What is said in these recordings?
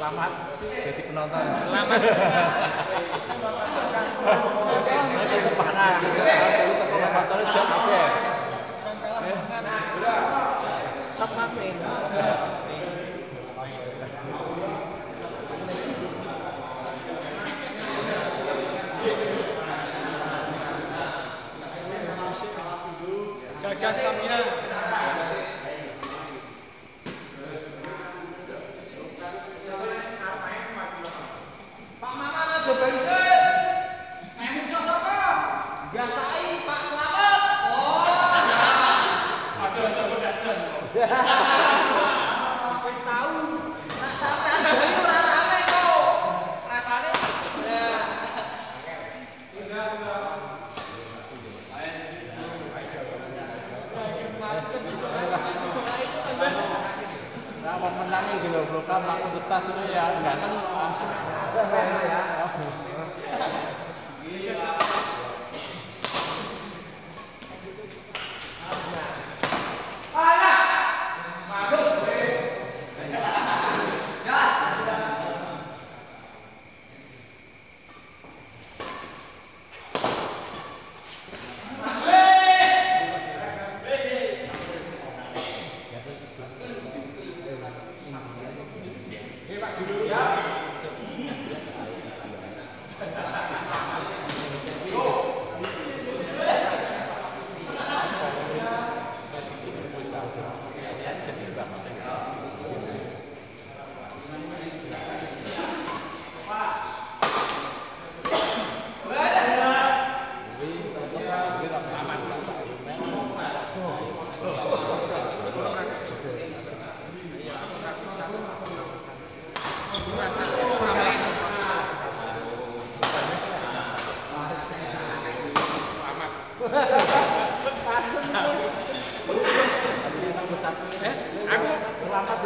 Selamat jadi penonton. Selamat. Jaga stamina.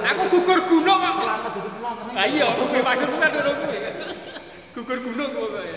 Aku gugur gunung kok. Lah iya, kuwi maksudku kan ngono kuwi. Gugur gunung kok kaya.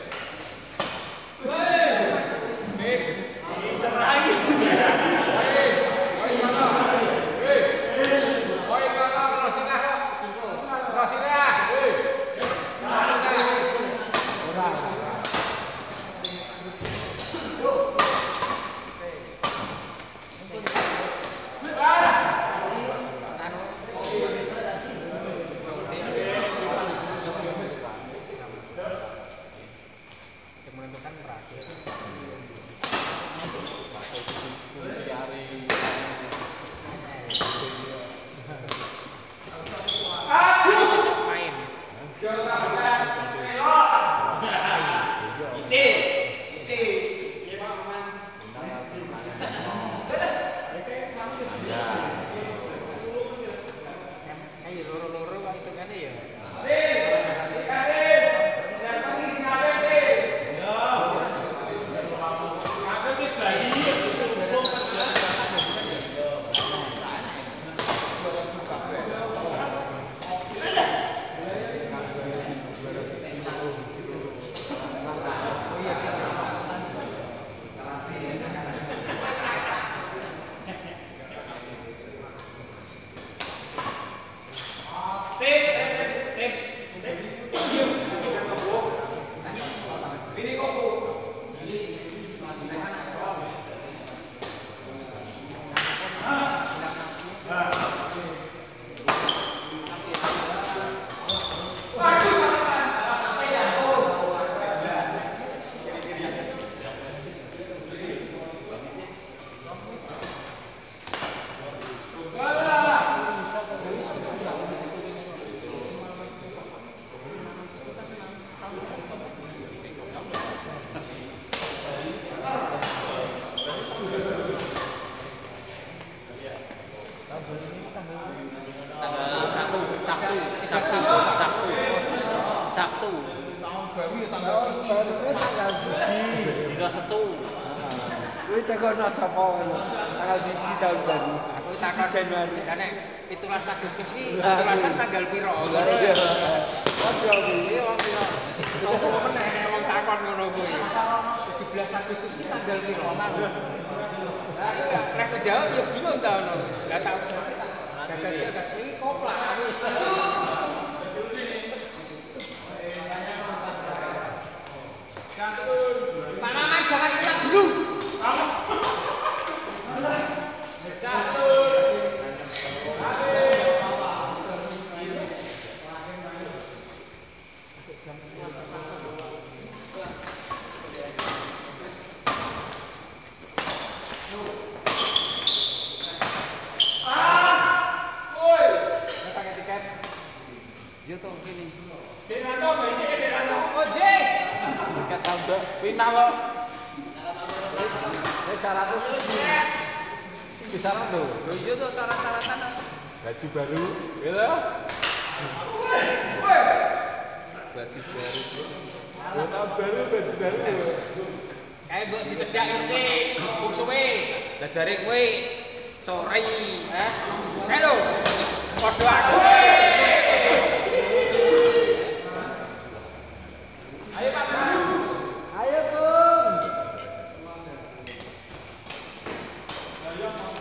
Kata-kata ini kopla. Yo tau kene. Denanto basic e denanto. Oje. Kata Mbak Pinang lo. Kisaran lho. Yo tuh syarat-syaratan baju baru, gitu. Baju baru. Baju baru. Kae mbok dicedak isih, bung suwe. Lah jare kowe sore, hah? Kae lho. Padha aku. Ayo Pak. Ayo, Bung. Ayo, Pak.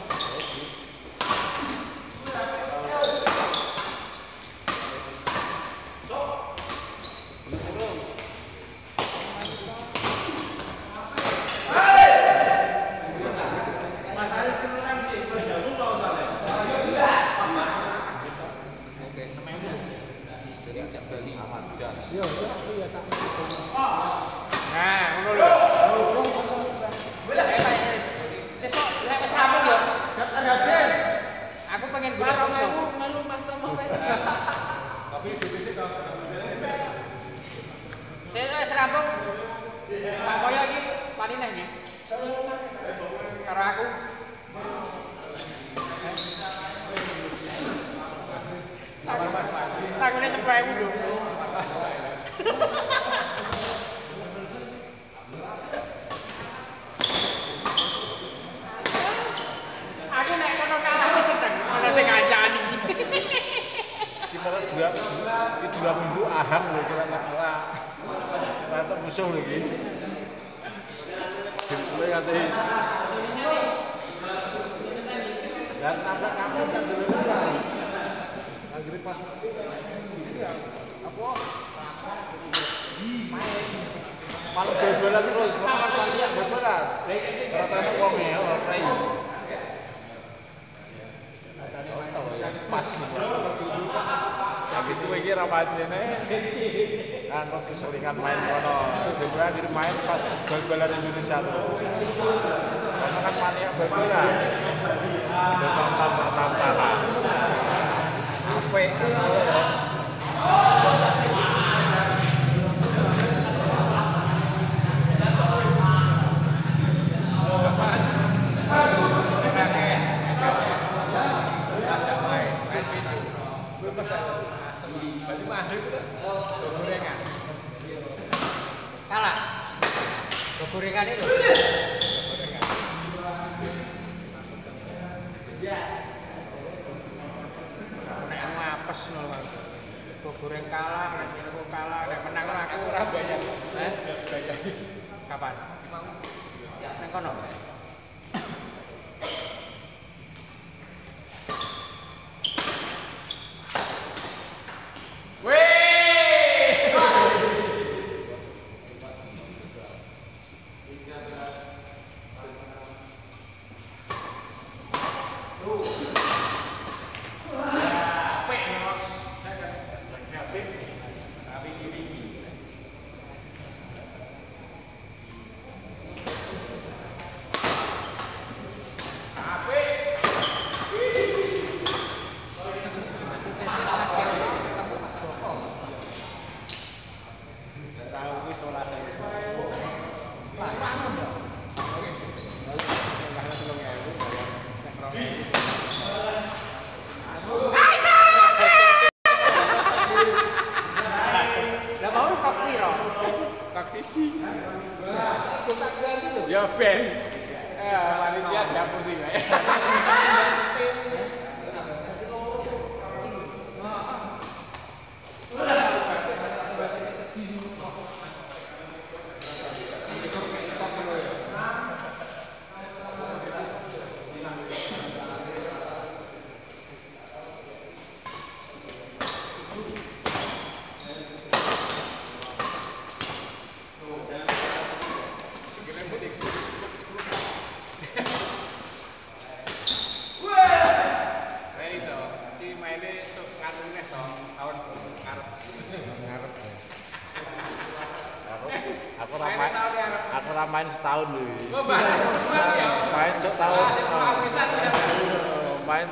Main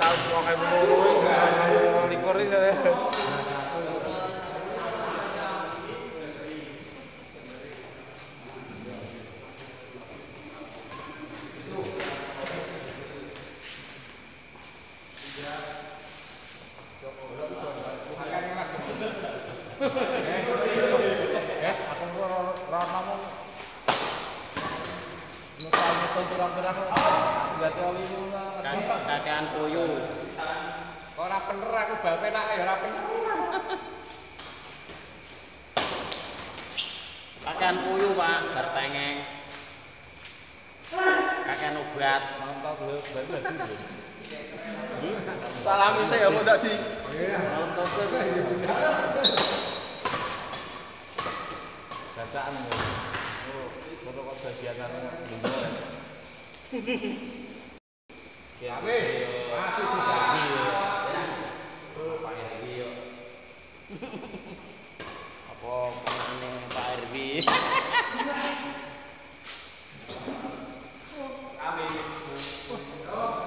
tahun 2020 likur ini. berapa? Enggak tahu lima. Kakean koyo. Ora bener aku bal penak ya ora bener. Kakean koyo, Pak, bertengeng. Kakean obat, mantap lho, baru lagi lho. Salam saya mau ndak di. Mantap kowe. Dataan ya. Oh, foto kok bagian tangan bener. Ya, masih bisa iki yo. Oh, Pak Erwi yo. Apa menene Pak Erwi? Kami. Oh,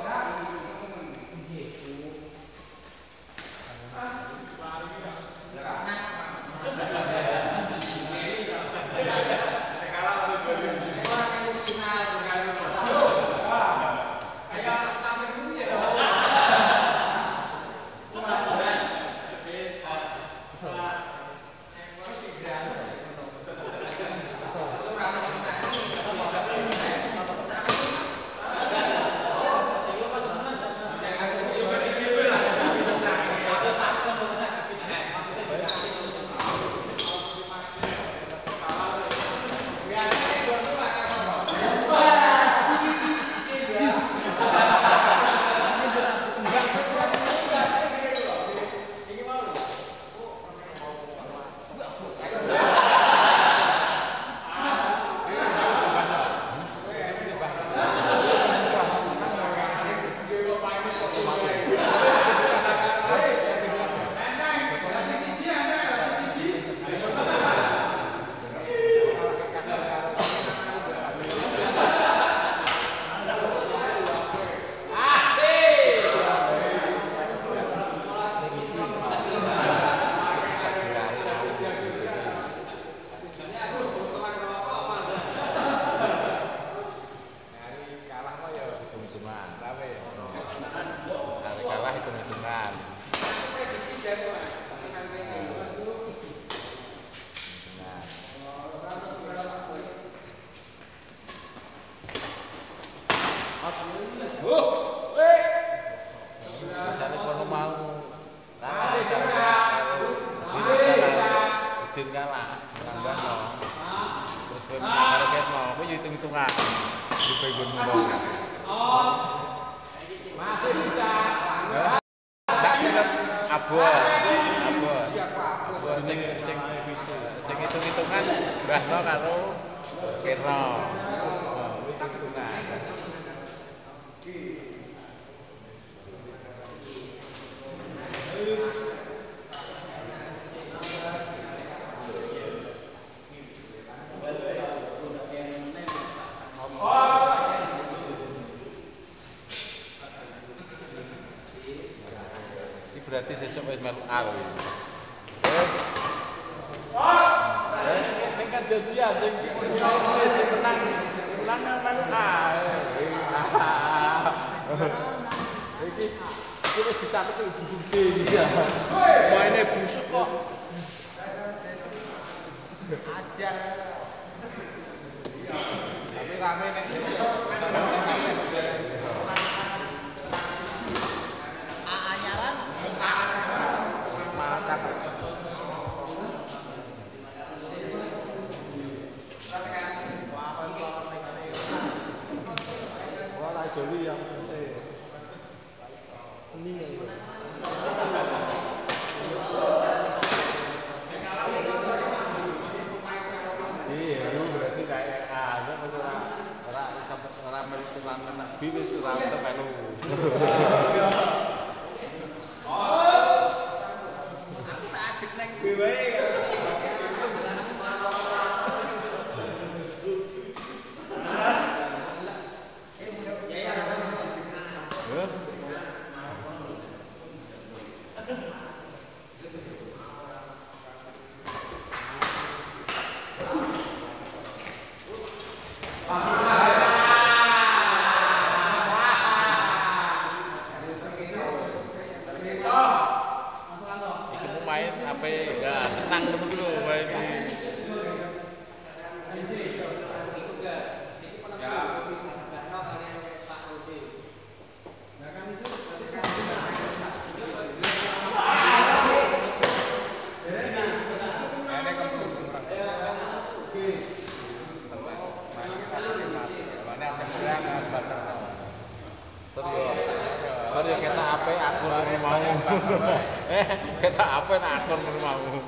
Kata apa nak akun rumahmu?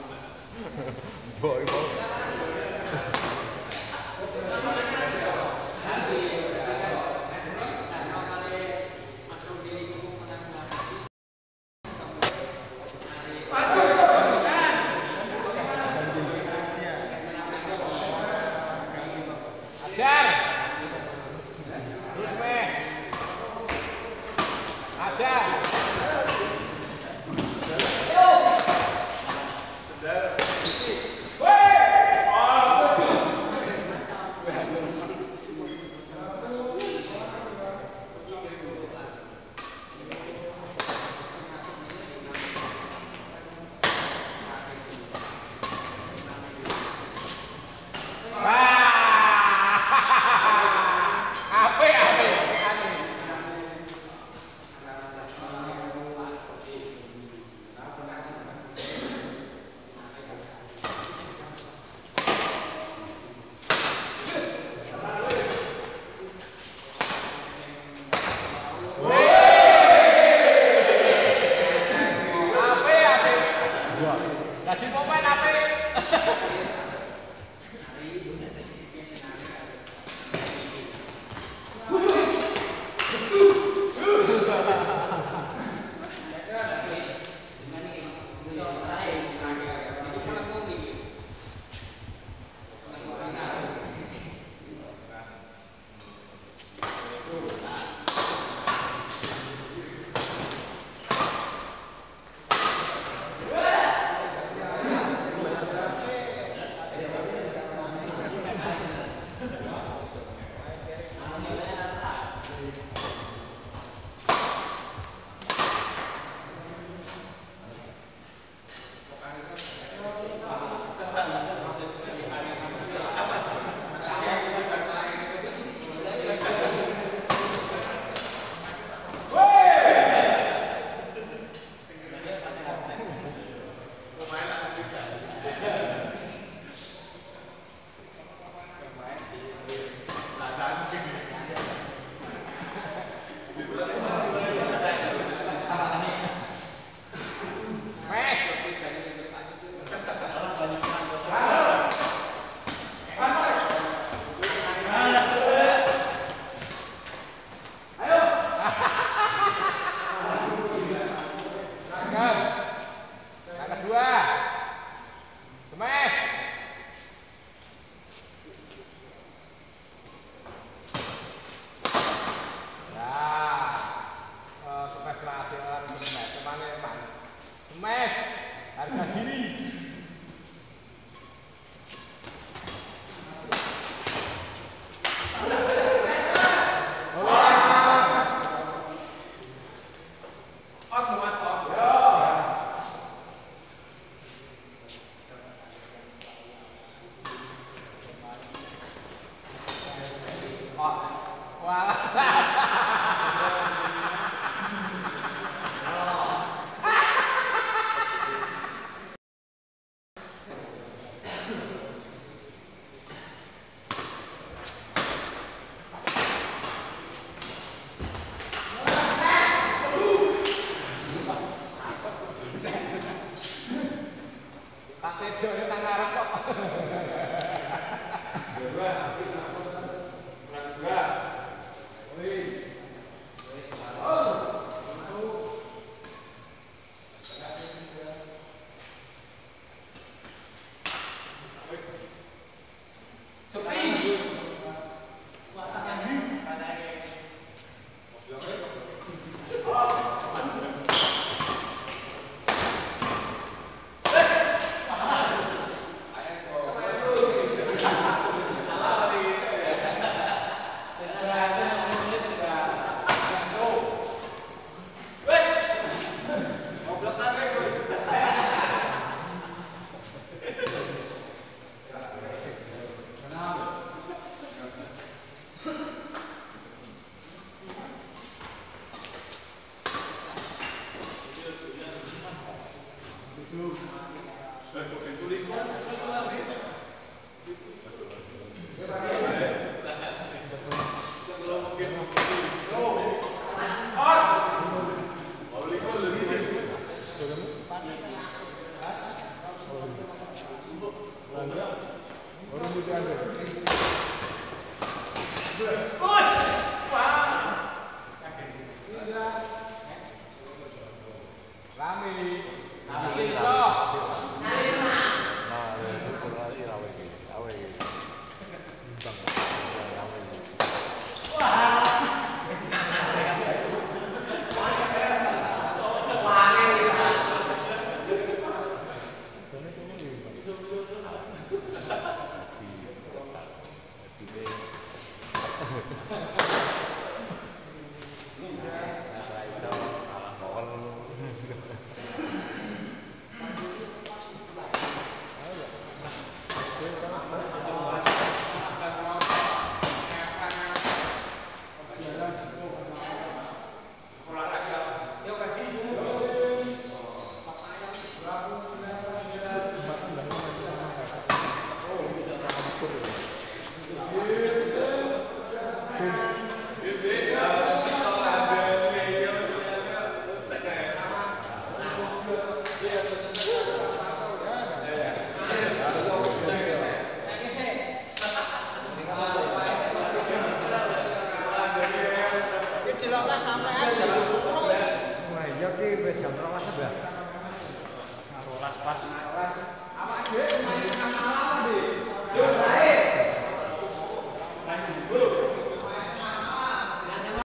Boy boy. Apa Jam berapa sebelah? Rolas pas. Apa aja?